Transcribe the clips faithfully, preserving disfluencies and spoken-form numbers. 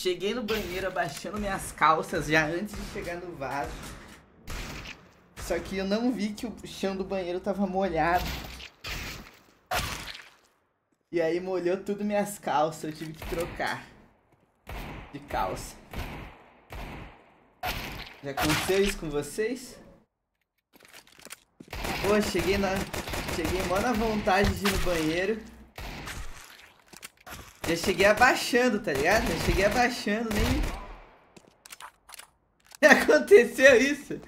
Cheguei no banheiro abaixando minhas calças já antes de chegar no vaso. Só que eu não vi que o chão do banheiro tava molhado. E aí molhou tudo minhas calças, eu tive que trocar de calça. Já aconteceu isso com vocês? Pô, cheguei na... Cheguei mó na vontade de ir no banheiro. Já cheguei abaixando, tá ligado? Já cheguei abaixando, nem... Já aconteceu isso?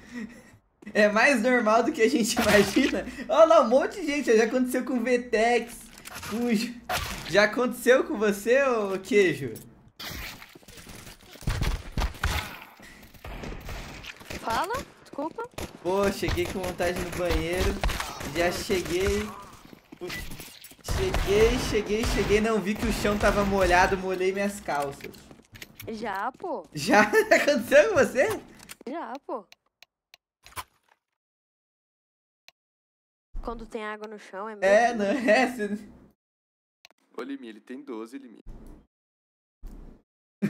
É mais normal do que a gente imagina. Olha lá, um monte de gente, já aconteceu com o Vetex. Já aconteceu com você, ô queijo? Fala, desculpa. Pô, cheguei com vontade no banheiro. Já cheguei. Cheguei, cheguei, cheguei. Não vi que o chão tava molhado, molhei minhas calças. Já, pô. Já? Aconteceu com você? Já, pô. Quando tem água no chão é mesmo. É, não é? Você... Ô, Limi, ele tem doze, Limi.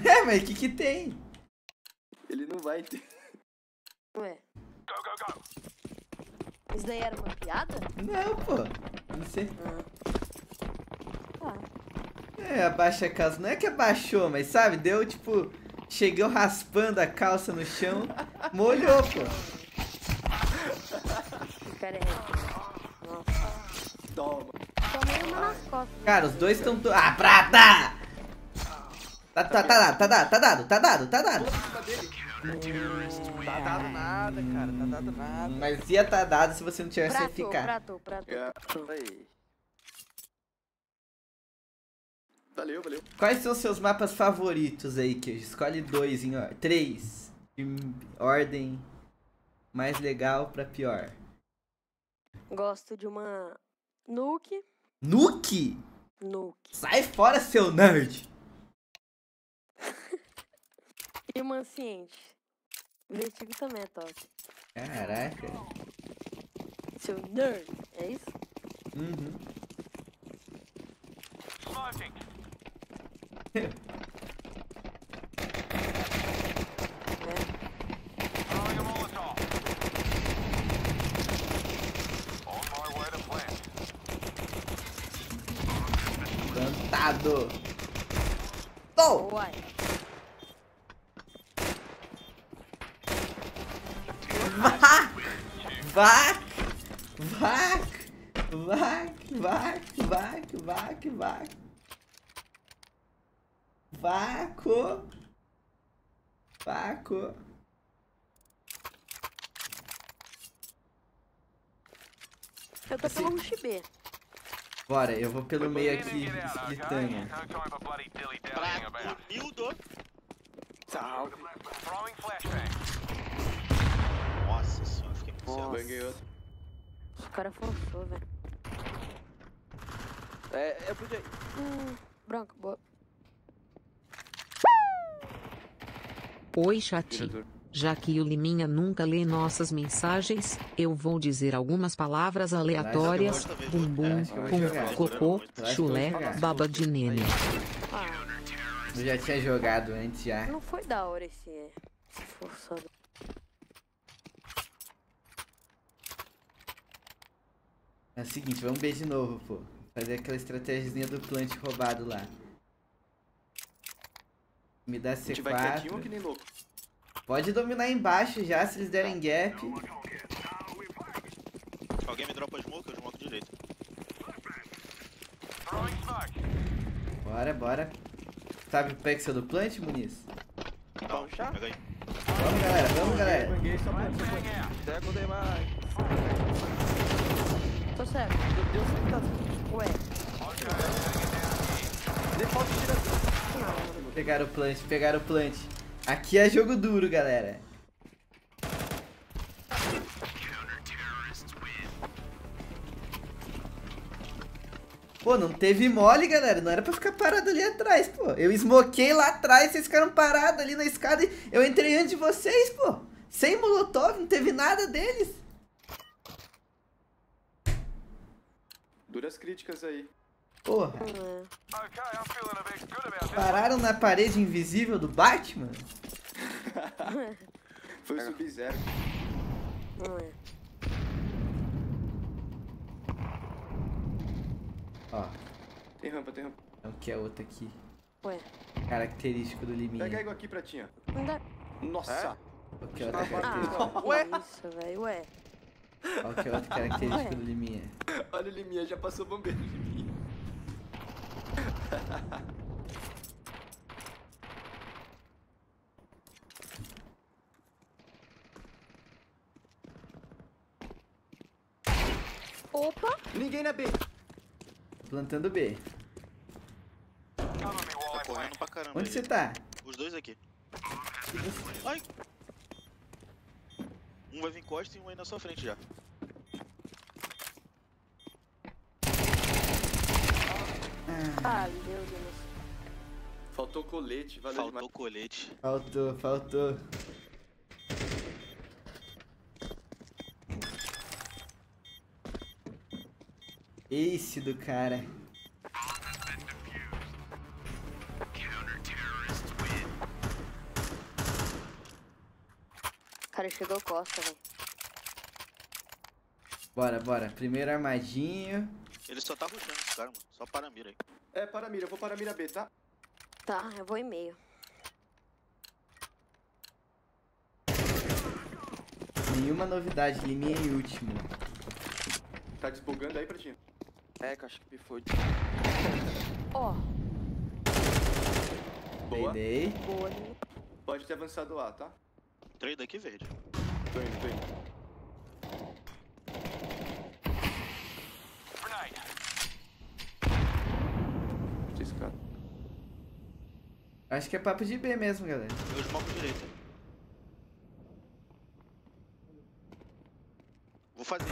É, mas o que que tem? Ele não vai ter. Ué. Go, go, go. Isso daí era uma piada? Não, pô. Não sei. Ah. Ah. É, abaixa a calça. Não é que abaixou, mas sabe? Deu, tipo... Chegou raspando a calça no chão. Molhou, pô. Cara, é... Nossa. Toma. Cara, os dois estão... Ah, prata! Tá, tá, tá dado, tá dado, tá dado, tá dado, tá dado. Tá dado nada, cara, tá dado nada. Mas ia tá dado se você não tivesse prato, ficar. Prato, prato, prato. Valeu, valeu. Quais são os seus mapas favoritos aí, que escolhe dois em ordem, três em ordem mais legal pra pior? Gosto de uma nuke. Nuke? Nuke. Sai fora, seu nerd! E uma ciente. Vertigo também é top. Caraca. Seu nerd, é isso? Uhum. É. Plantado. Tô! Uai. Vac! Vac! Vac! Vac! Vac! Vac! Vac! Vac! Vaco! Vaco! Eu tô falando de B. Bora, eu vou pelo meio aqui, gritando. Nossa senhora, fiquei pensando. Banguei outro. O cara forçou, velho. É, eu podia ir. Hum, branco, boa. Oi, chat. Já que o Liminha nunca lê nossas mensagens, eu vou dizer algumas palavras aleatórias: bumbum, pum, cocô, chulé, baba de nene. Eu já tinha jogado antes já. Não foi da hora esse forçado. É o seguinte, vamos ver de novo, pô. Fazer aquela estratégiazinha do plant roubado lá. Me dá C quatro. A gente vai quietinho que nem louco. Pode dominar embaixo já, se eles derem gap. Se alguém me dropa smoke, eu smoke direito. Bora, bora. Sabe o pixel do plant, Muniz? Vamos, galera, vamos, galera. Tô certo. Ué. Pegaram o plant, pegaram o plant. Aqui é jogo duro, galera. Pô, não teve mole, galera. Não era pra ficar parado ali atrás, pô. Eu esmoquei lá atrás, vocês ficaram parados ali na escada e eu entrei antes de vocês, pô. Sem molotov, não teve nada deles. Duras críticas aí. Porra. Pararam na parede invisível do Batman? Foi o Sub-Zero. Ó. Tem rampa, tem rampa. Não quer outra aqui. Ué. Característico do liminha. Pega igual aqui pra ti, ó. Não dá. Nossa. É? Qual que é outra característica? Ah, ué? Isso, velho, ué. Qual que é outra característica ué? do liminha? Olha o liminha, já passou bombeiro de liminha. Opa! Ninguém na B. Plantando B. Tá correndo pra caramba. Onde você tá? Os dois aqui. Ai! Um vai vir costa e um aí na sua frente já. Ah, meu Deus. Faltou colete, valeu. Faltou demais. colete. Faltou, faltou. Esse do cara. Cara, chegou costa, velho. Bora, bora. Primeiro armadinho. Ele só tá rushando esse cara, mano. Só para a mira aí. É, para a mira. Eu vou para a mira B, tá? Tá, eu vou em meio. Nenhuma novidade, liminha em último. Tá desbugando aí pra ti? É, que eu acho que me foi. Ó. Oh. Boa. Dei. Boa. Pode ter avançado lá, tá? Três daqui verde. Tô indo, tô indo. Acho que é papo de B mesmo, galera. Eu smoke direita. Vou fazer.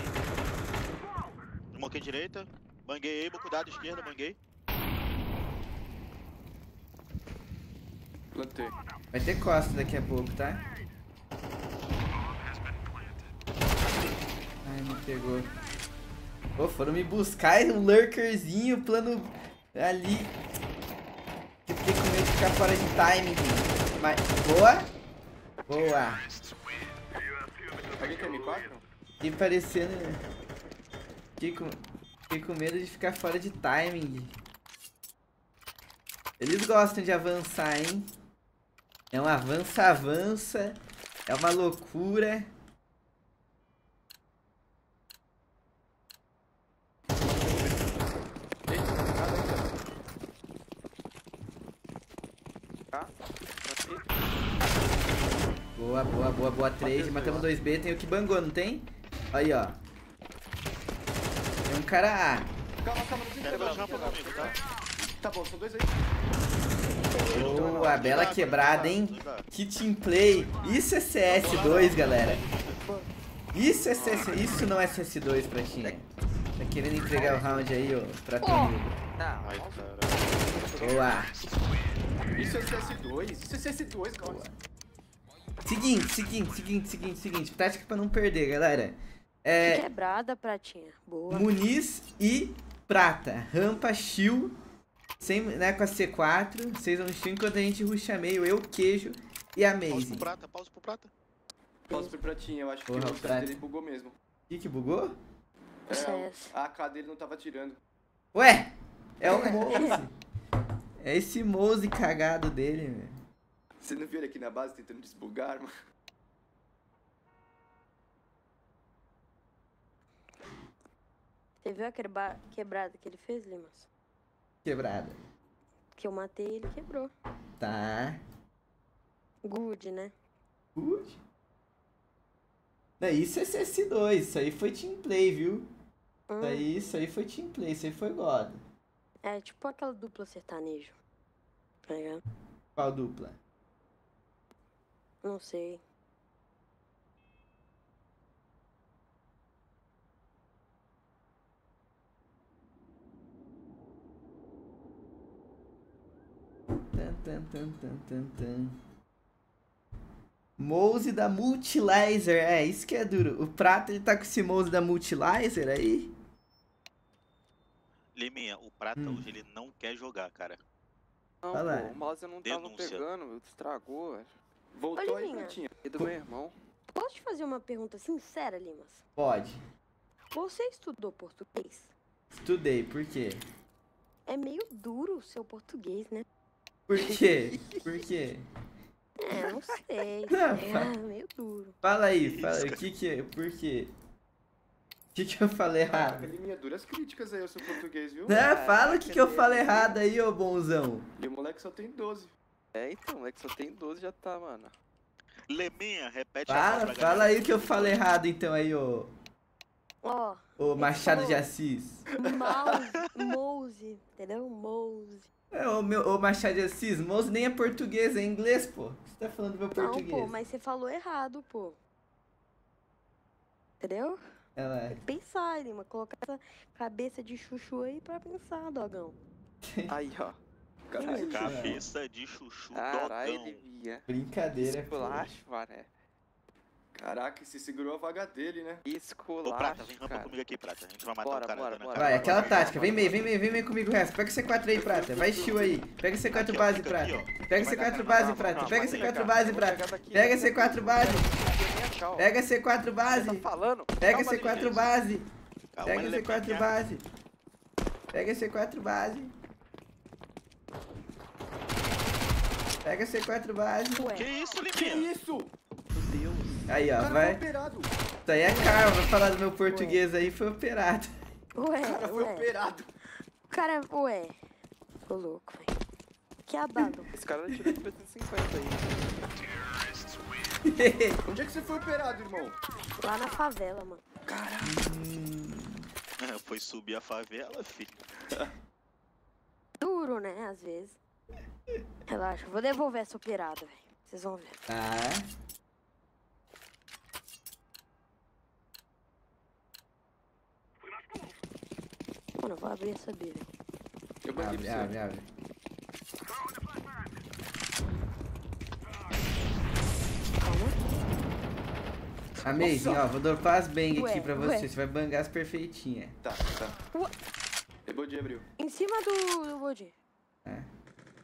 Smoke direita. Banguei aí, cuidado, esquerda, banguei. Plantei. Vai ter costa daqui a pouco, tá? Ai, me pegou. Pô, foram me buscar um lurkerzinho, plano ali. Eu fiquei com medo de ficar fora de timing. Mas, boa. Boa. Alguém tem M quatro? Fiquei parecendo... Fiquei com... Fiquei com medo de ficar fora de timing. Eles gostam de avançar, hein? É um avança-avança. É uma loucura. Boa, boa, boa, boa. três, matamos dois B. Tem o que bangou, não tem? Aí, ó. Tem um cara A. Calma, calma, não tem problema. Tá? Tá bom, são dois aí. Boa, bela quebrada, hein? Que team play. Isso é C S dois, galera. Isso é C S. Isso não é C S dois, pratinha. Tá querendo entregar o round aí, ó, pra todo mundo. Boa. Isso é C S dois, isso é C S dois, calma. Seguinte, seguinte, seguinte, seguinte, seguinte. Tática pra não perder, galera. É... Quebrada, pratinha. Boa. Muniz e prata. Rampa, shield. Sem, né, com a C quatro. Vocês vão shield enquanto a gente rusha meio. Eu, queijo e a Maze. Pausa pro prata, pausa pro prata. Pausa pro pratinha, eu acho que o prata dele bugou mesmo. E que bugou? É, a A K dele não tava atirando. Ué, é o Mouse. É esse Mouse cagado dele, velho. Você não viu ele aqui na base tentando desbugar, mano? Você viu a quebra... quebrada que ele fez, Limas? Quebrada. Que eu matei e ele quebrou. Tá. Good, né? Good? Não, isso é C S dois, isso aí foi team play, viu? Hum. Isso, aí, isso aí foi team play, isso aí foi God. É tipo aquela dupla sertanejo. Tá ligado? Qual dupla? Não sei. Tan, tan, tan, tan, tan, tan. Mouse da Multilizer. É, isso que é duro. O Prato, ele tá com esse Mouse da Multilizer aí? meia. O prata hum. hoje ele não quer jogar, cara. Não, pô, o mouse não Denúncia. tava pegando, estragou, velho. Voltou a tinha e do meu irmão. Posso te fazer uma pergunta sincera, Limas? Pode. Você estudou português? Estudei, por quê? É meio duro o seu português, né? Por quê? Por quê? É, não sei. Não, é fala... meio duro. Fala aí, fala aí. O que que é? Por quê? O que que eu falei errado? Ele me duras críticas aí, eu sou português, viu? Não, ah, fala o que que, que eu falei errado aí, ô bonzão. E o moleque só tem doze. É, então, o moleque só tem doze já tá, mano. Leminha, repete fala, a palavra. Fala galera. aí o que eu falei errado, então, aí, ô... Ó... Ô, Machado de Assis. Mouse, mouse, entendeu? Mouse. É, ô, meu, ô Machado de Assis, mouse nem é português, é inglês, pô. O que você tá falando do meu português? Não, pô, mas você falou errado, pô. Entendeu? Ela é... Tem que pensar, Lima. Colocar essa cabeça de chuchu aí pra pensar, dogão. Aí, ó. Cabeça, cabeça de chuchu, Carai, dogão. Devia. Brincadeira, pô. Caraca, você segurou a vaga dele, né? Esculacho, Ô, Prata, vem rampa comigo aqui, Prata. A gente vai matar bora, o cara. Bora, bora, cara. Vai, aquela tática. Vem meio, vem meio, vem meio comigo, resto. Pega o C quatro aí, Prata. Vai, chill aí. Pega o C quatro base, Prata. Pega o C quatro base, Prata. Pega o C quatro base, Prata. Pega o C quatro base. Pega C quatro base. Pega C quatro base. Pega C quatro base. Pega C quatro base. Pega C quatro base. Que isso, Liminha? Que isso? Aí, ó, vai. Isso aí é caro, vai falar do meu português aí, foi operado. Ué, o cara foi ué. operado. O cara, ué. Tô louco, velho. Que abado. Esse cara tirou de trezentos e cinquenta aí. Onde é que você foi operado, irmão? Lá na favela, mano. Caralho. Hum. É, foi subir a favela, filho. Duro, né, às vezes. Relaxa, vou devolver essa operada, velho. Vocês vão ver. Ah. Mano, eu vou abrir essa B. Eu vou abrir abre, abre. Calma. Amei, ó, vou dropar as bang ué, aqui pra ué. você. Você vai bangar as perfeitinhas. Tá, tá. Ué. É Bodi abriu. Em cima do, do Bodi. É.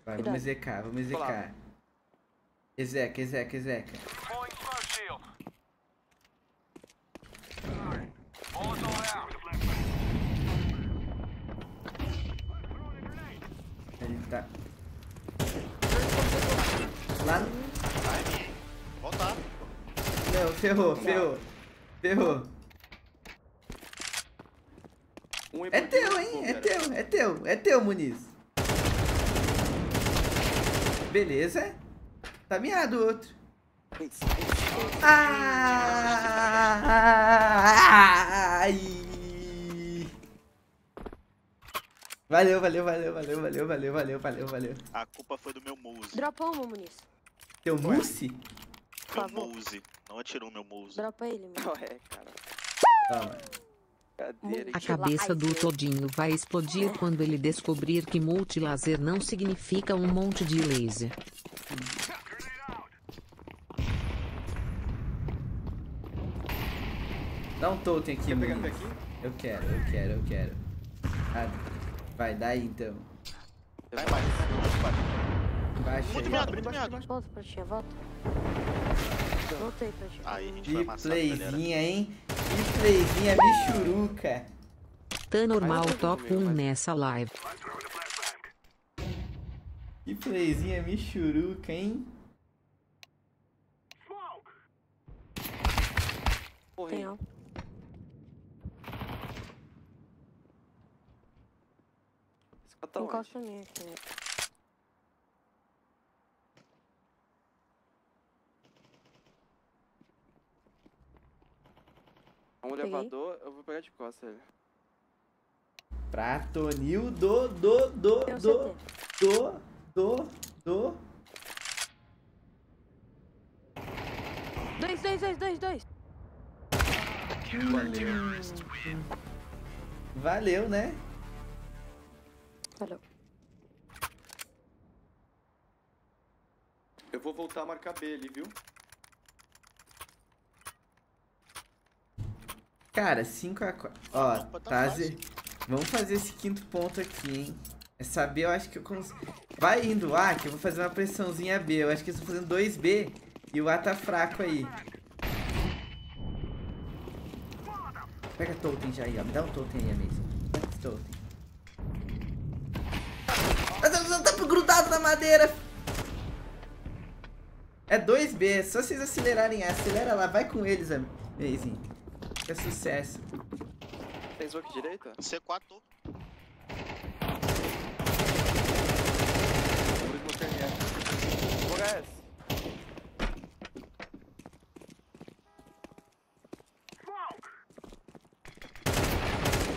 Vai, vamos execar, vamos execar. Execa, execa, execa. Tá. Lá no... Ai, voltar. Não, ferrou, ferrou. Ferrou. Um é teu, hein? É teu, é teu, é teu, Muniz. Beleza. Tá miado o outro. Ah! Ai! Valeu, valeu, valeu, valeu, valeu, valeu, valeu, valeu, valeu. A culpa foi do meu mouse. Dropa um, Muniz. Teu mouse? Meu mouse. Não atirou meu mouse. Dropa ele, meu. Ué, cara. Toma. Cadê? A cabeça do Todinho vai explodir quando ele descobrir que multilaser não significa um monte de laser. Dá um totem aqui, Muniz. Eu quero, eu quero, eu quero. Ah, vai, daí então. Vai embaixo, embaixo. Muito meado, muito meado. Volta, Pratinha, volta. Voltei, Pratinha. Aí, a gente vai amassar, galera. Que playzinha, hein? Que playzinha, bichuruca. Tá normal, top um nessa live. Que playzinha, bichuruca, hein? Tem, ó. Encosta minha aqui. Um Peguei. elevador, eu vou pegar de costas ele. Pratonil do, do, do, do, do, do, do, do. Dois, dois, dois, dois, dois. Hum. Valeu, né? Valeu. Eu vou voltar a marcar B ali, viu? Cara, cinco a quatro. Ó, Taze. Vamos fazer esse quinto ponto aqui, hein? Essa B eu acho que eu consigo. Vai indo A, que eu vou fazer uma pressãozinha B. Eu acho que eles estão fazendo dois B e o A tá fraco aí. Pega totem já aí, ó. Me dá um totem aí, amigo. Pega esse totem. Não tá grudado na madeira. É dois B, é só vocês acelerarem A. Acelera lá, vai com eles, amigo. É sucesso. Tem smoke direita? C quatro.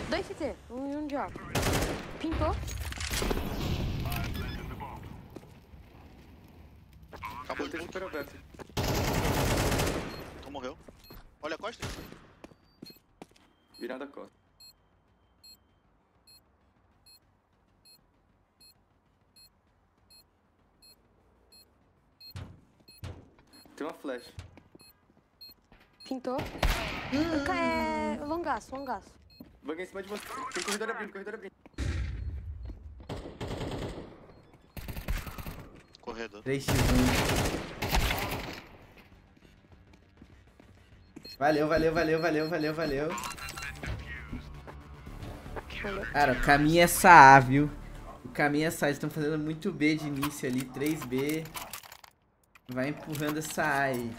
Dois C T, um e um de A. Pintou. Acabou de ter aberto. Então morreu. Olha a costa. Virada a costa. Tem uma flash. Pintou. Hum. É longaço, longaço. Vanga em cima de você. Tem corredor abrindo, corredor abrindo. Corredor. três por um. Valeu, valeu, valeu, valeu, valeu, valeu. Cara, o caminho é essa A, viu? O caminho é essa A. Eles estão fazendo muito B de início ali. três B. Vai empurrando essa A aí.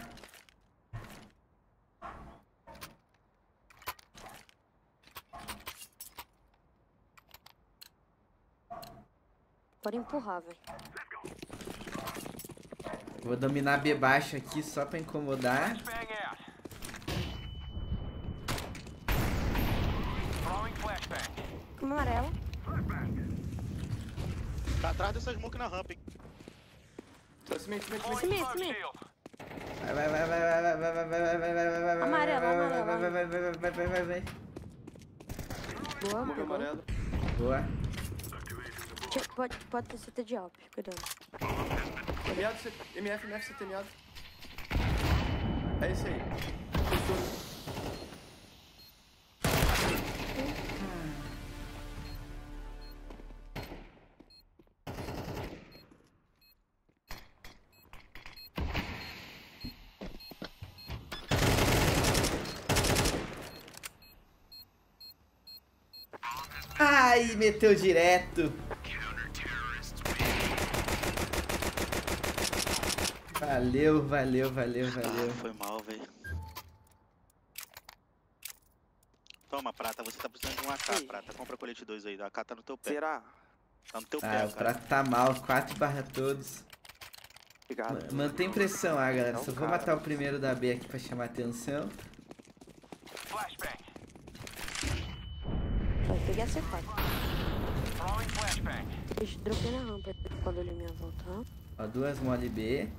Pode empurrar, velho. Vou dominar B baixo aqui só pra incomodar. Amarelo. Tá atrás dessa smoke na rampa, hein? Cimento, cimento, cimento. Vai, vai, vai, vai, vai, vai, vai, vai, vai, vai, vai, vai, vai, amarelo, amarelo. Vai, vai, vai, vai, vai, vai, vai. Boa, boa. Amarelo. Boa. Pode, pode ter C T de alp, cuidado. M F, M F, C T, M F. É isso aí. Ai, meteu direto. Valeu, valeu, valeu, valeu. Ah, foi mal, velho. Toma, Prata, você tá precisando de um A K, Prata. Compra colete dois aí, o A K tá no teu pé. Será? Tá no teu ah, pé, o cara. Prata tá mal, quatro barra todos. Obrigado. Man mantém pressão, ah, galera. Não, só vou matar cara. O primeiro da B aqui pra chamar a atenção. Flashback. Vai pegar C quatro. Deixa eu dropei na rampa quando ele me voltar. Ó, duas mole B.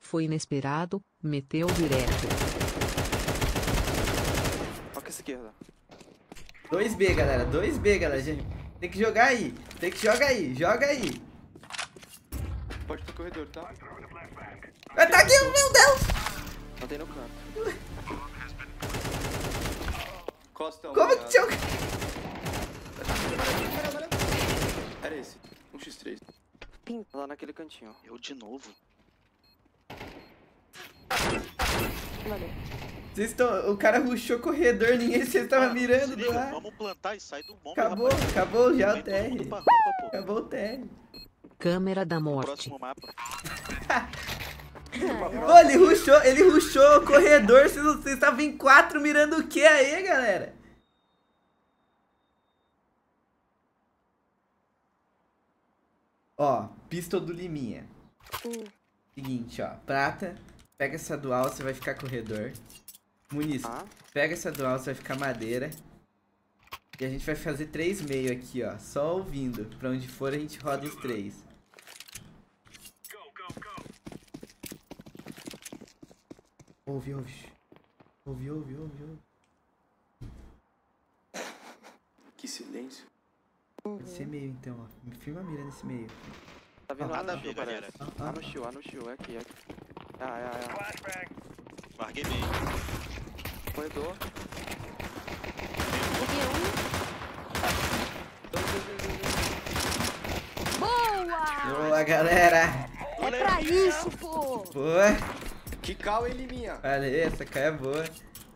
Foi inesperado, meteu direto. Toca esquerda. dois B, galera. dois B, galera. Gente, tem que jogar aí. Tem que jogar aí. Joga aí. Pode ter corredor, tá? Vai tá aqui, meu Deus! Matei no canto. Costa, como que tinha o... Era esse. um por três. Pim. Lá naquele cantinho. Eu de novo. Valeu. Vocês estão... O cara rushou o corredor, ninguém... Vocês estavam mirando do ar. Vamos plantar e sai do bomba. Acabou, rapaz. Acabou já o T R. Acabou o T R. Câmera da morte. Próximo mapa. Ô, ele rushou, ele rushou o corredor. Vocês estavam em quatro mirando o que aí, galera? Ó, pistol do Liminha. Hum. Seguinte, ó. Prata, pega essa dual, você vai ficar corredor. Muniz, ah. pega essa dual, você vai ficar madeira. E a gente vai fazer três meio aqui, ó. Só ouvindo. Pra onde for, a gente roda os três. Ouve, ouve. Ouve, ouve, ouve, ouve. Que silêncio. Pode ser meio então, ó. Me firma a mira nesse meio. Tá vendo ah, nada a ver, galera. Ah, ah, ah no shield, ah no shield, é aqui, é aqui. Ah, é, é. Larguei meio. Corredor. Boa! Boa, galera! É pra isso, pô! Boa! Que cal, hein, Liminha? Olha, essa cal é boa.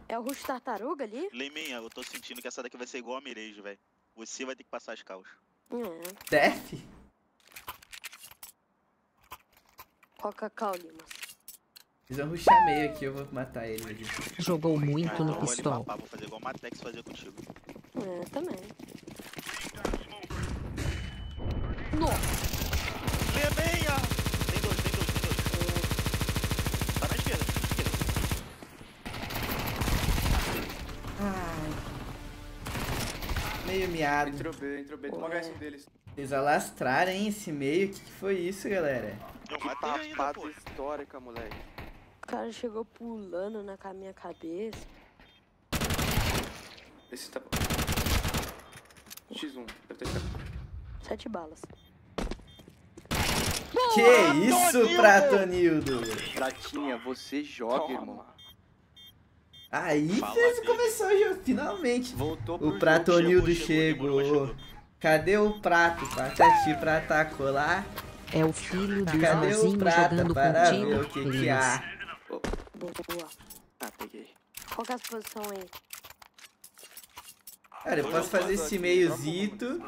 É o rush tartaruga ali? Liminha, eu tô sentindo que essa daqui vai ser igual a Mirage, velho. Você vai ter que passar as caos. Hum. Def? Coca cal, Lima. Fiz um rushar meio aqui, eu vou matar ele. Ali. Jogou muito ah, no então pistol. Vou fazer igual o Matex fazia contigo. É, também. Nossa! Liminha! Tem dois, tem dois, tem dois. É. Tá na esquerda, na esquerda. Ai. Meio miado. Entrou B, entrou B. Toma o H S deles. Vocês alastraram, hein, esse meio. O que, que foi isso, galera? Eu que tapada ainda, histórica, moleque. O cara chegou pulando na minha cabeça. Esse tá... X um. Deve ter sete balas. Que boa, isso, Tonildo? Pratonildo? Pratinha, você joga, toma, irmão. Aí vocês começou o jogo, finalmente. Voltou pro o Pratonildo chegou, chegou. chegou. Cadê o Prato? Patati Prata colar. É o filho do Joãozinho jogando contigo, o que que há? Oh. Boa. Ah, peguei. Qual que é a posição aí? Cara, eu posso fazer esse meiozito.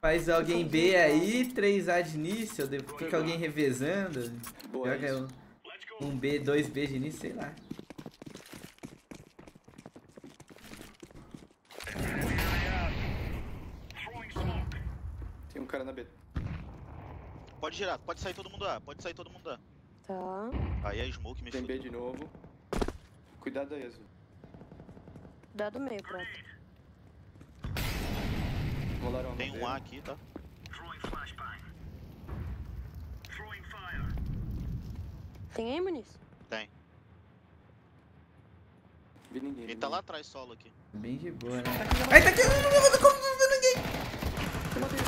Faz alguém B aí, três A de início, fica alguém revezando. Boa, joga um, um B, dois B de início, sei lá. Tem um cara na B. Pode girar, pode sair todo mundo A, pode sair todo mundo A. Tá. Aí a Smoke me fudeu. Tem B de novo. Cuidado aí, Azul. Cuidado meio, pronto. Tem um A aqui, tá? Tem aí, Muniz? Tem. Vi ninguém. Ele tá lá atrás, solo aqui. Bem de boa, né? Ai, tá aqui! Não, não, não, como não vi ninguém? Eu matei.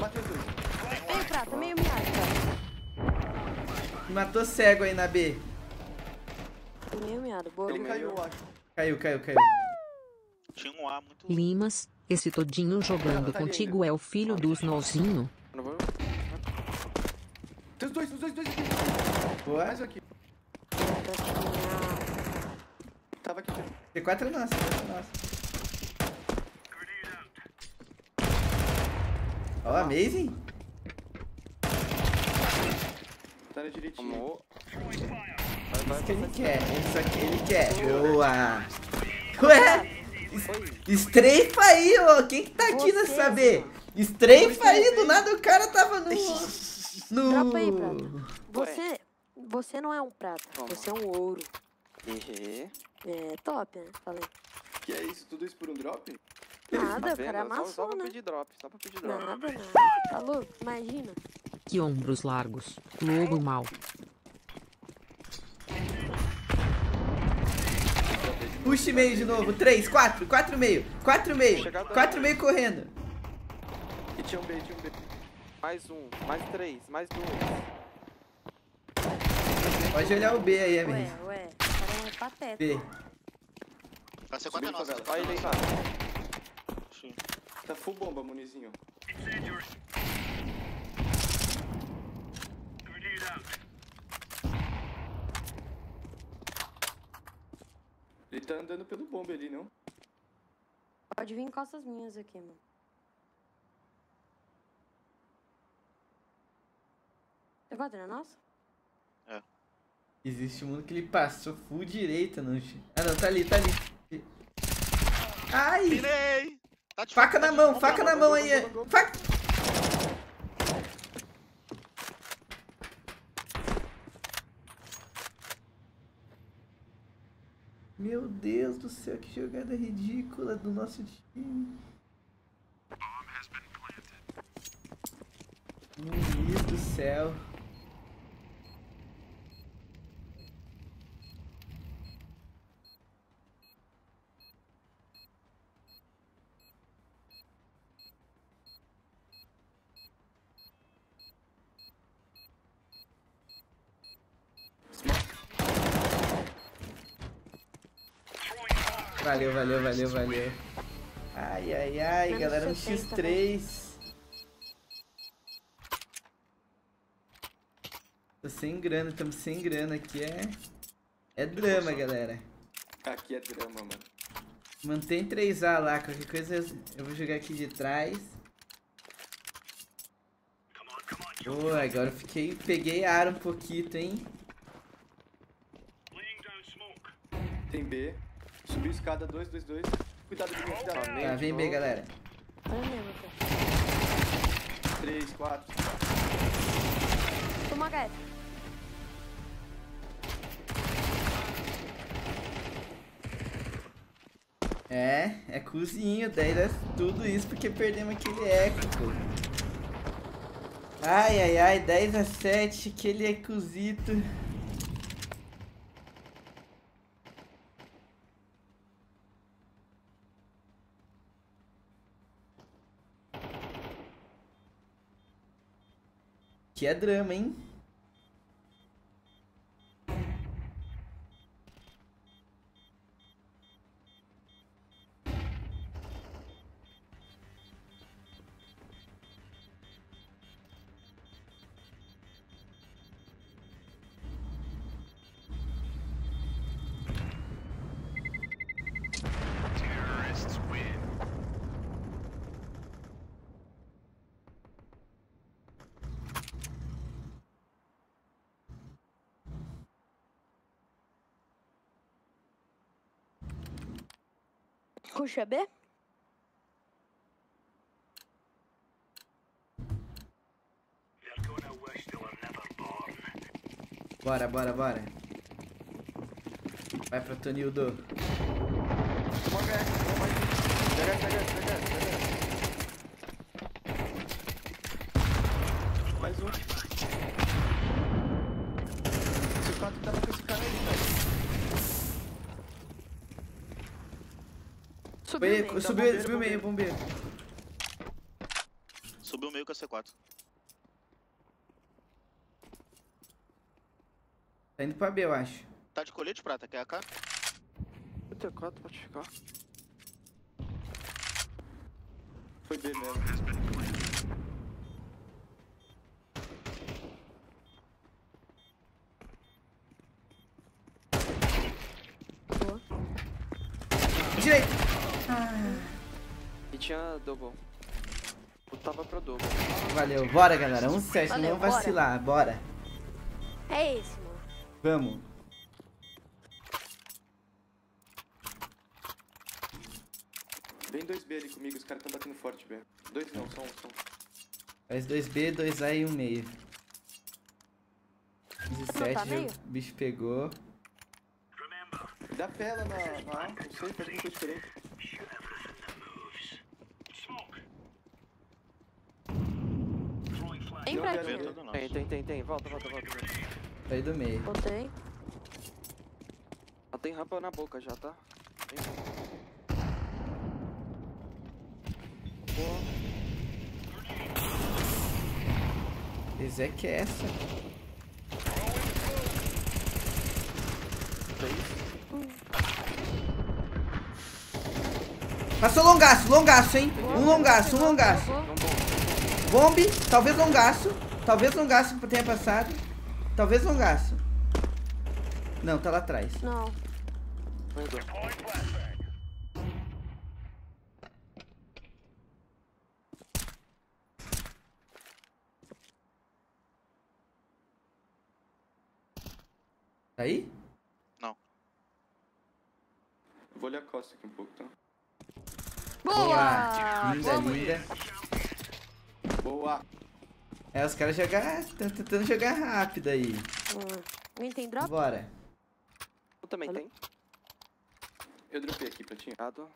Matei dois. Tem o prato, meio miado. Matou cego aí na B. Meio miado, boa. Ele caiu, eu acho. Caiu, caiu, caiu. Tinha um A muito... Limas. Esse todinho jogando contigo é o filho do Snowzinho. Tem os dois, os dois, os dois aqui. Boa. Mais aqui. Tava aqui. T quatro é nossa, é nossa. Ó, oh, amazing. Tá na direita. Isso que ele quer, isso que ele quer. Boa. Ué? Estreifa aí, ó. Quem que tá aqui nessa saber? Estreifa aí, do nada o cara tava no... no... Tropa aí, Prata. Você, você não é um prata, você é um ouro. Uhum. É top, né? Falei. Que é isso? Tudo isso por um drop? Nada, o cara amassou, só, só pra pedir drop, só pra pedir drop. Nada, nada. Tá louco? Imagina. Que ombros largos, lobo mau. Puxa meio de novo, três, quatro, quatro meio, quatro meio, quatro meio correndo. E tinha um B, tinha um B. Mais um, mais três, mais dois. Pode olhar o B aí, amigo. Ué, ué, cara, é pateta. B. Vai ser quatro nossa. Olha ele aí, cara. Tá full bomba, Munizinho. Ele tá andando pelo bombe ali, não? Pode vir em costas minhas aqui, mano. Você pode na nossa? É. Existe um mundo que ele passou full direita, não? Ah, não, tá ali, tá ali. Ai! Pirei! Tá de faca, faca na mão, faca na mão aí! Faca! Meu Deus do céu, que jogada ridícula do nosso time. Meu Deus do céu. Valeu, valeu, valeu, valeu. Ai, ai, ai, menos galera, um xis três. Tô sem grana, estamos sem grana aqui, é... É drama, galera. Aqui é drama, mano. Mantém três A lá, qualquer coisa eu vou jogar aqui de trás. Boa, agora eu fiquei, peguei ar um pouquinho, hein. Tem B. Subiu escada, dois, dois, dois. Cuidado de mim, cuidado. Tá, vem B, galera. três, quatro. Toma H F. É, é cozinho, daí dá tudo isso porque perdemos aquele eco. Ai, ai, ai, dez a sete, aquele ecozito. Que é drama, hein? Puxa B? Bora, bora, bora. Vai pra Tonildo. Pega, pega, pega, pega. Mais um. Esse quatro tava com esse cara aí, velho. Subiu, meio, subiu, bombeiro, subiu meio, bombeiro. Subiu meio com a C quatro. Tá indo pra B, eu acho. Tá de colete, prata, quer A K? O T quatro pode ficar. Foi B mesmo. Boa. Direito! E tinha double. Eu tava pro double. Valeu, bora galera, um sete, não vamos vacilar, bora. É isso, mano. Vamos. Vem dois B ali comigo, os caras tão batendo forte, B. Dois não, só um, só um. Faz dois B, dois A e um meio. dezessete, o bicho pegou. Dá pela na A, não sei, faz muita diferença. Tem pra aqui. Tem, tem, tem, tem. Volta, volta, volta. Saí do meio. Botei. Ela tem rampa na boca já, tá? Boa. Zé que é essa. Hum. Passou longaço, longaço, hein? Um longaço, um longaço. Bombe, talvez longaço. Talvez longaço tenha passado. Talvez longaço. Não, tá lá atrás. Não. Tá aí? Não. Eu vou olhar a costa aqui um pouco, tá? Boa! Linda, linda. Boa! É, os caras estão tentando jogar rápido aí. Hum. Tem drop? Bora. Eu também Olha. Tem. Eu dropei aqui pra ti. Ah, tô.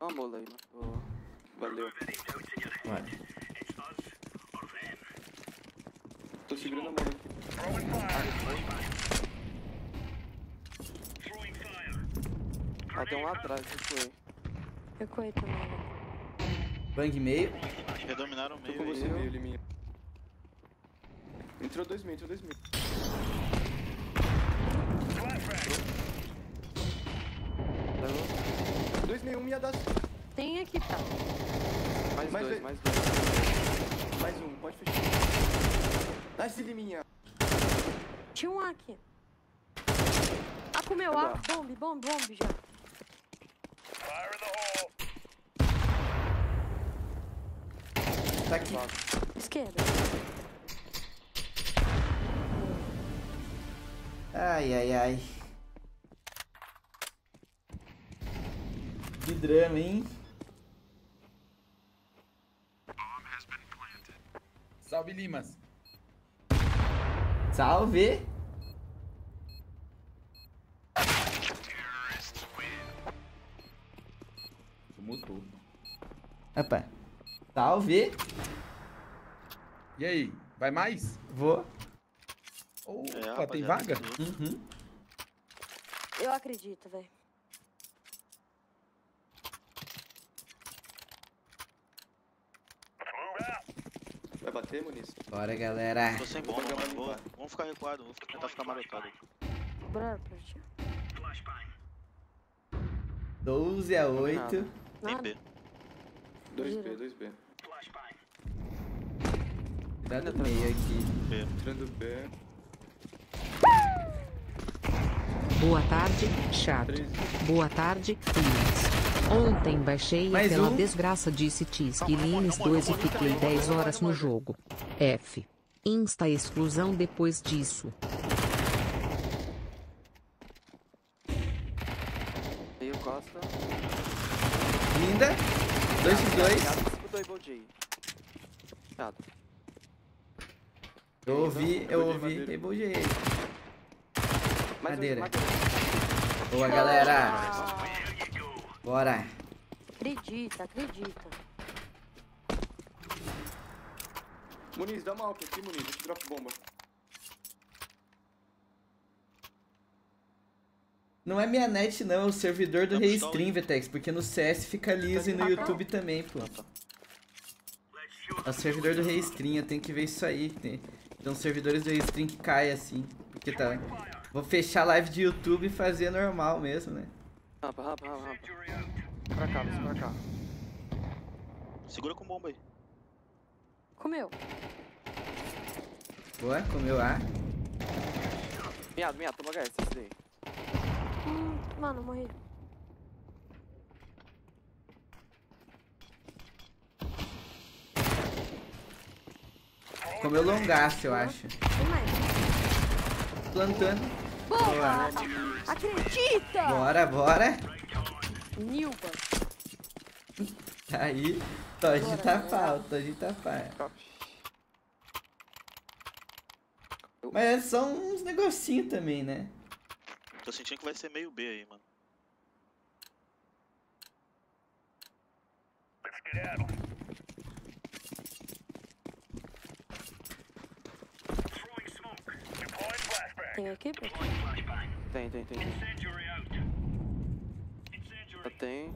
Ó a mola aí, mano. Valeu. Bora. Tô segurando a mola aqui. Ah, tem um lá atrás, recuei. Recuei também. Bang meio. Redominaram meio. Tô com você meio, ele minha. Entrou dois mil, entrou dois mil. pedaço. Tem aqui, tá? Mais, mais dois, dois, mais dois. Mais um, pode fechar. Nasce de minha. Tinha um aqui. Ah, comeu, ah, bombe, bombe, bombe já. Fire in the hole. Tá aqui. Esquerda. Ai, ai, ai. Que drama, hein? Salve, Limas. Salve. Mutou. Opa. Salve. E aí, vai mais? Vou. Opa, é, rapaz, tem vaga? Uhum. Eu acredito, velho. Vai bater, Muniz? Bora, galera. Tô sem bomba, mas boa. Vamos ficar recuado, vou tentar ficar marcado. Bora, Pratio. doze a oito. Tem B. dois B, dois B. Cuidado atrás. Meio aqui. B. Entrando B. Boa tarde, chato. Boa tarde, Limas. Ontem baixei mais aquela um. desgraça de Cities que Limas dois e fiquei dez horas no jogo. F. Insta exclusão depois disso. Veio Costa. Linda. dois a dois. Eu ouvi, eu ouvi. Table J. Madeira. Boa, galera. Bora. Acredita, acredita. Muniz, dá uma alta aqui, Muniz. Eu te dropo bomba. Não é minha net, não. É o servidor do Restream, Vetex. Porque no C S fica liso e no YouTube também, pô. É o servidor do Restream. Eu tenho que ver isso aí. Tem então, servidores do Restream que caem assim. Porque tá... Vou fechar a live de YouTube e fazer normal mesmo, né? Rapa, rapa, rapa, rapa. Pra cá, você pra cá. Segura com bomba aí. Comeu. Boa, comeu A. Miado, miado, toma H S, esse daí. Hum, mano, morri. Comeu longaço, eu acho. Plantando. Boa! Acredita! Bora, bora! Nilba! Tá aí! Toji tá pau, Toji tá pau. Mas é só uns negocinhos também, né? Tô sentindo que vai ser meio B aí, mano. Tem aqui? Tem, tem, tem. Já tem.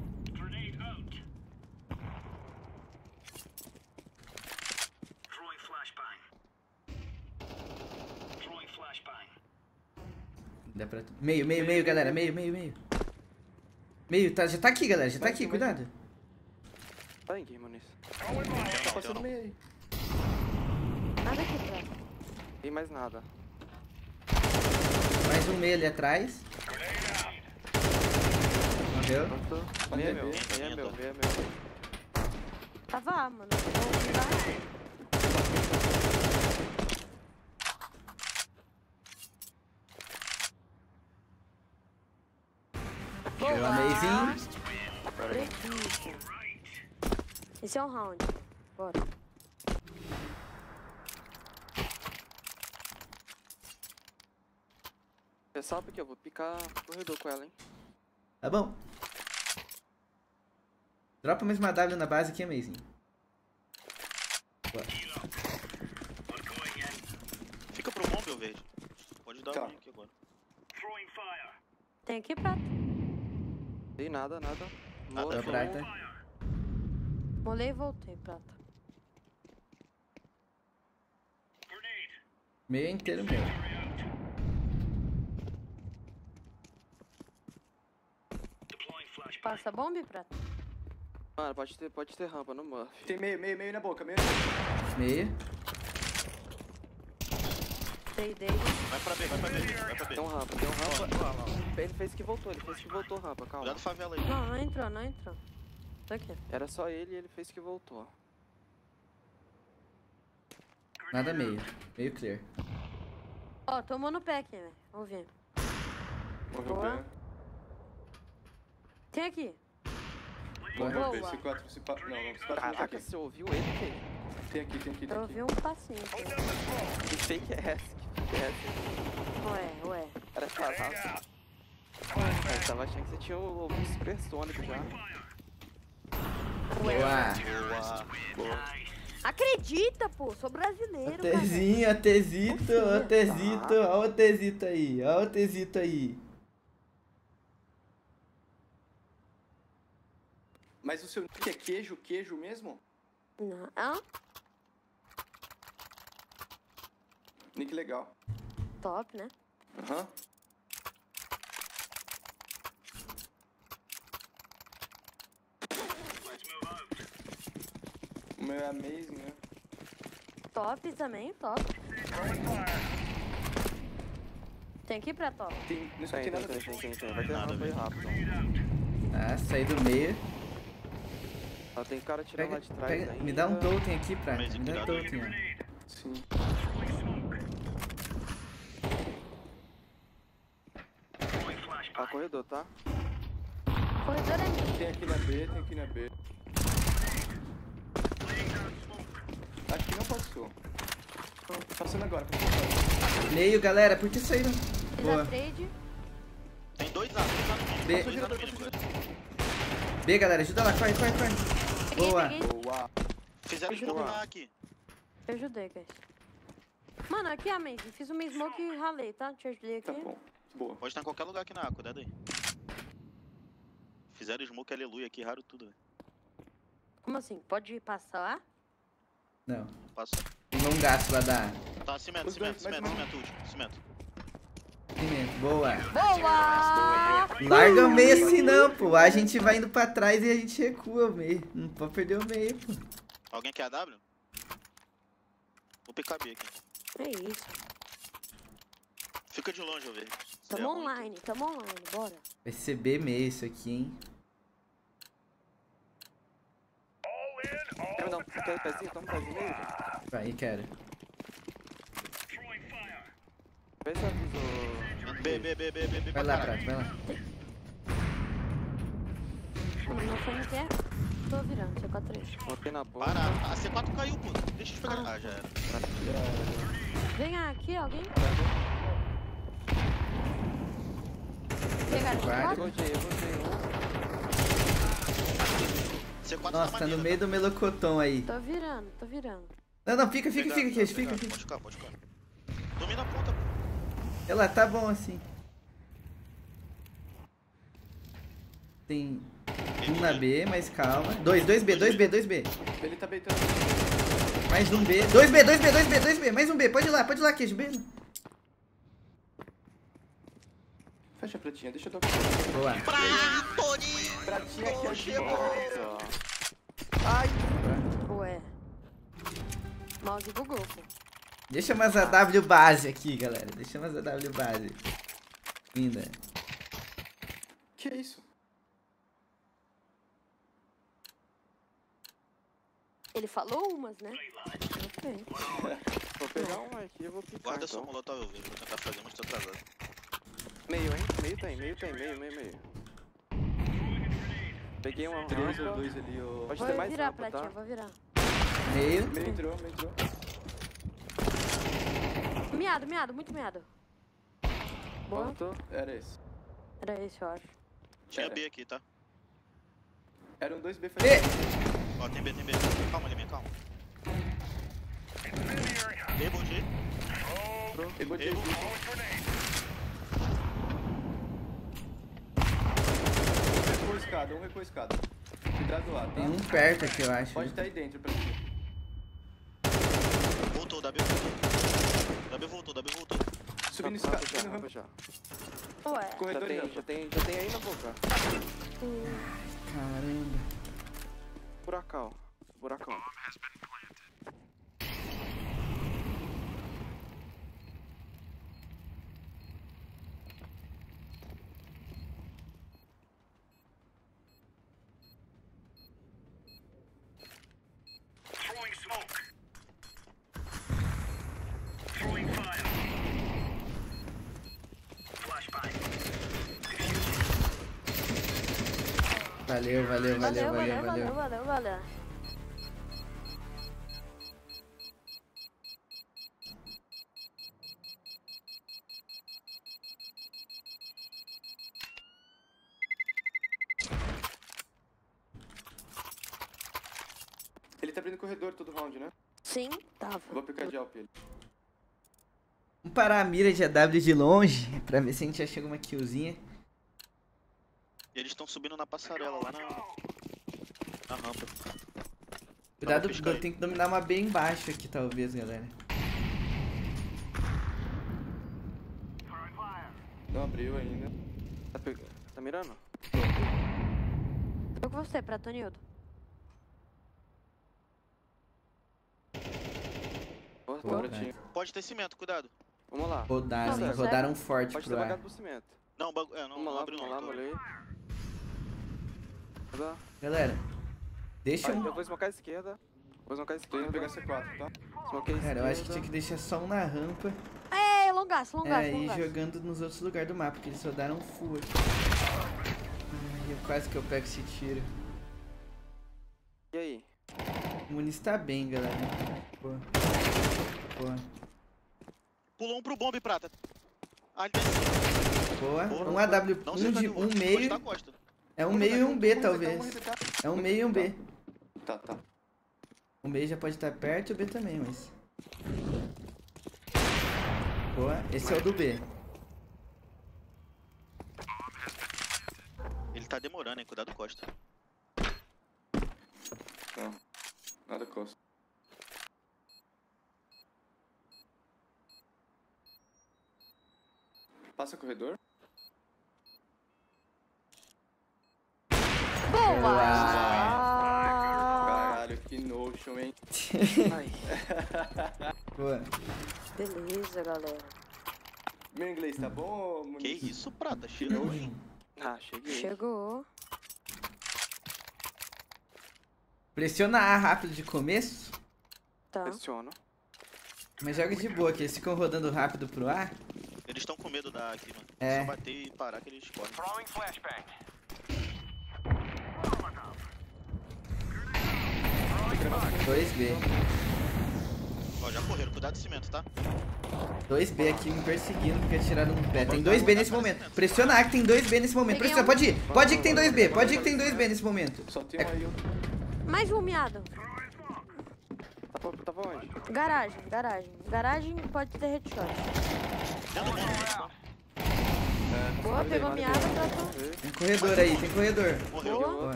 Dá pra... Meio, meio, meio, galera. Meio, meio, meio. Meio, tá, já tá aqui, galera. Já tá aqui, cuidado. Tá em game, nisso. Tá passando meio aí. Nada aqui, cara. Tem mais nada. Mais um meio ali atrás. Morreu. Meia é meu, meia é meu, meia é meu. Tava, mano. Boa. Amazing. Esse é um round. Bora. Você sabe que eu vou picar corredor com ela, hein? Tá bom. Dropa mesmo a W na base que é amazing. Boa. Fica pro bombe, eu vejo. Pode dar tá. um aqui agora. Tem aqui, Prato. Tem nada, nada. Molei, Prata. Molei e voltei, Prata. Meio inteiro mesmo. Passa bomba, Prato. Mano, pode ter, pode ter rampa no Murphy. Tem meio, meio, meio na boca, meio na boca. Meio. Dei, dei. Vai pra B, vai pra B, vai pra B. Tem um rampa, tem um rampa. Ele fez que voltou, ele fez que voltou rampa, calma. Cuidado favela aí. Não, não entrou, não entrou. Tá aqui. Era só ele e ele fez que voltou. Nada meio. Meio clear. Ó, oh, tomou no pé aqui, velho. Vamos ver. Morreu o pé. Tem aqui. Morreu o pé. C quatro, C quatro. Não, não, C quatro. Caraca, você ouviu ele, que? Tem aqui, tem aqui, tem aqui. Eu ouvi um passinho. Que fake é essa? Que fake é essa? Ué, ué. Era sua raça. Eu tava achando que você tinha ouvido um supersônico já. Ué. Boa. Acredita, pô, sou brasileiro, cara. Tezinho, a Tezito, a Tezito, olha o Tezito aí, olha o Tezito aí. Mas o seu nick é queijo, queijo mesmo? Não. Ah? Nick legal. Top, né? Aham. Uhum. O meu é amazing, né? Top também, top. Tem que ir pra top. Tem, não escutei nada. Tem, tem, tem, tem. Vai ter nada bem rápido. Ah, saí do meio. Ah, tem cara tirando lá de trás. Pega, me dá um totem aqui, pra me dá um totem, ó. Sim. Tá corredor, tá? Corredor é meu. Tem aqui na B, tem aqui na B. Acho que não passou. Tô passando agora. Meio, galera. Por que saíram? Boa. Tem dois lá. B. Dois lá B. B, galera. Ajuda lá. Corre, corre, corre. Boa. Boa. Fizeram empurrar aqui. Eu ajudei, guys. Mano, aqui é a mesma. Fiz uma smoke e ralei, tá? Te ajudei aqui. Tá bom. Boa. Pode estar em qualquer lugar aqui na água. Cuidado aí. Fizeram smoke, aleluia aqui. Raro tudo, velho. Como assim? Pode passar lá? Não. Passa. Tem um gasto lá da... Tá, cimento, cimento, cimento, cimento, último, cimento. Cimento, boa. Boa! Larga o meio assim não, pô. A gente vai indo pra trás e a gente recua o meio. Não pode perder o meio, pô. Alguém quer a W? Vou picar B aqui. É isso. Fica de longe, eu vejo. Tamo online, tamo online, bora. Vai ser B meio isso aqui, hein. Quer me dar um pezinho? Toma um pezinho aí, velho. Vai, quero. Vê se avisou. B, B, B, B, B. Vai lá, Prato, vai lá. Não, não foi no que é. Tô virando, C quatro três. Botei na boca. Para, a C quatro caiu, pô. Deixa eu esperar. Ah, já era. Vem aqui, alguém. Pegaram C quatro? Eu gostei, eu gostei. Nossa, tá no meio do melocotão aí. Tô virando, tô virando. Não, não, fica, fica, fica aqui, fica aqui. Pode ficar, pode ficar. Domina a ponta, pô. Ela tá bom assim. Tem um na B, mas calma. Dois, dois B, dois B, dois B. Ele tá beitando. Mais um B. Dois B, dois B, dois B, dois B. Mais um B, pode ir lá, pode ir lá, queijo, B. Fecha a pratinha, deixa eu tocar. Boa. Pratoni! Pratinha aqui, ó. Chegou! Ai! Ué. Mouse bugou, pô. Deixa mais a W base aqui, galera. Deixa mais a W base. Linda. Que é isso? Ele falou umas, né? Ok. Vou pegar uma aqui e vou picar. Guarda só o molotov, eu vou tentar fazer, mas tô atrasado. Meio, hein? Meio tem, meio tem, meio, meio, meio. Peguei uma três ou dois ali, ó. Pode ter mais virar pra ti, vou virar. Meio. Meio entrou, meio entrou. Meado, meado, muito meado. Boa. Voltou. Era esse. Era esse, eu acho. Tinha B aqui, tá? Era um dois B. Ó, tem B, tem B. Calma, Liminha, calma. B, bom dia. B, bom dia. Um recuo escada. Cuidado lá, tá? Tem um perto aqui, eu acho. Pode estar aí dentro pra ti. Voltou, W voltou. W voltou, W voltou. Subindo escada, já, já. Ué. Corredor já tem, já tem, já tem aí na boca. Caramba. buracão. Buracão. Valeu, valeu, valeu, valeu, valeu, valeu, valeu, valeu, valeu. Ele tá abrindo o corredor todo round, né? Sim, tava. Vou picar de alp ele. Vamos parar a mira de A W de longe, pra ver se a gente já chega uma killzinha. E eles estão subindo na passarela, lá na, na rampa. Cuidado, eu tenho que dominar uma bem embaixo aqui, talvez, galera. Não abriu ainda. Tá pegando. Tá mirando? Tô com você, Pratonildo. Boa, tá. Pode ter cimento, cuidado. Vamos lá. Rodaram, não, hein? Rodaram forte pode pro ar. Cimento. Não, bagu... é, não, vamos não lá, abriu não. Lá, galera, deixa eu... Eu vou smocar a esquerda, vou smocar a esquerda e pegar C quatro, tá? Smoquei a esquerda. Cara, eu acho que tinha que deixar só um na rampa. É, longaço, longaço, longaço. É, e jogando nos outros lugares do mapa, porque eles rodaram full aqui. Ai, eu quase que eu pego esse tiro. E aí? O Muniz tá bem, galera. Boa. Boa. Pulou um pro bombe, Prata. Ali dentro. Boa. Boa. Um A W, não, um de um meio. É um vamos meio e um B, talvez. É um meio e um B. Tá, tá. Um B já pode estar perto e o B também, mas... Boa, esse é o do B. Ele tá demorando, hein? Cuidado, Costa. Não, nada, Costa. Passa o corredor. Boa! Caralho, que notion, hein? Boa. Beleza, galera. Meu inglês tá bom? Que isso, Prata? Chegou, hein? Ah, cheguei. Chegou. Pressiona A rápido de começo? Tá. Pressiona. Mas joga de boa, que eles ficam rodando rápido pro A. Eles estão com medo da A aqui, mano. É. Só bater e parar que eles correm. Throwing flashbang. dois B. Ó, já correram, cuidado de cimento, tá? dois B aqui me perseguindo porque atiraram no pé. Tem dois B nesse momento. Pressiona A que tem dois B nesse momento. Pressiona, pode ir. Pode ir que tem dois B. Pode ir que tem dois B nesse momento. Só tem aí um. Mais um miado. Tava onde? Garagem, garagem. Garagem pode ter headshot. Boa, pegou miado pra tu. Tem corredor aí, tem corredor. Boa.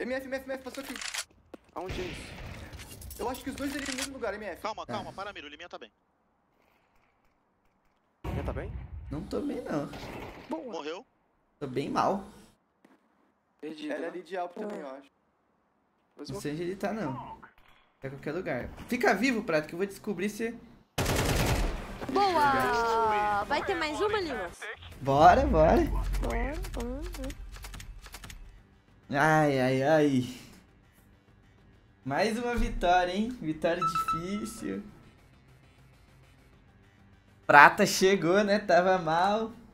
M F, M F, M F, passou aqui. Aonde é isso? Eu acho que os dois ali no mesmo lugar, M F. Calma, calma, para mira, o Liminha tá bem. Liminha tá bem? Não tô bem, não. Boa. Morreu? Tô bem mal. Perdido. Ela é ali de Alpo também, eu acho. Não sei onde ele tá, não. Tá em qualquer lugar. Fica vivo, Prato, que eu vou descobrir se... Boa! Vai ter mais uma, Limas? Bora, bora. Bora, bora. Ai, ai, ai. Mais uma vitória, hein? Vitória difícil. Prata chegou, né? Tava mal.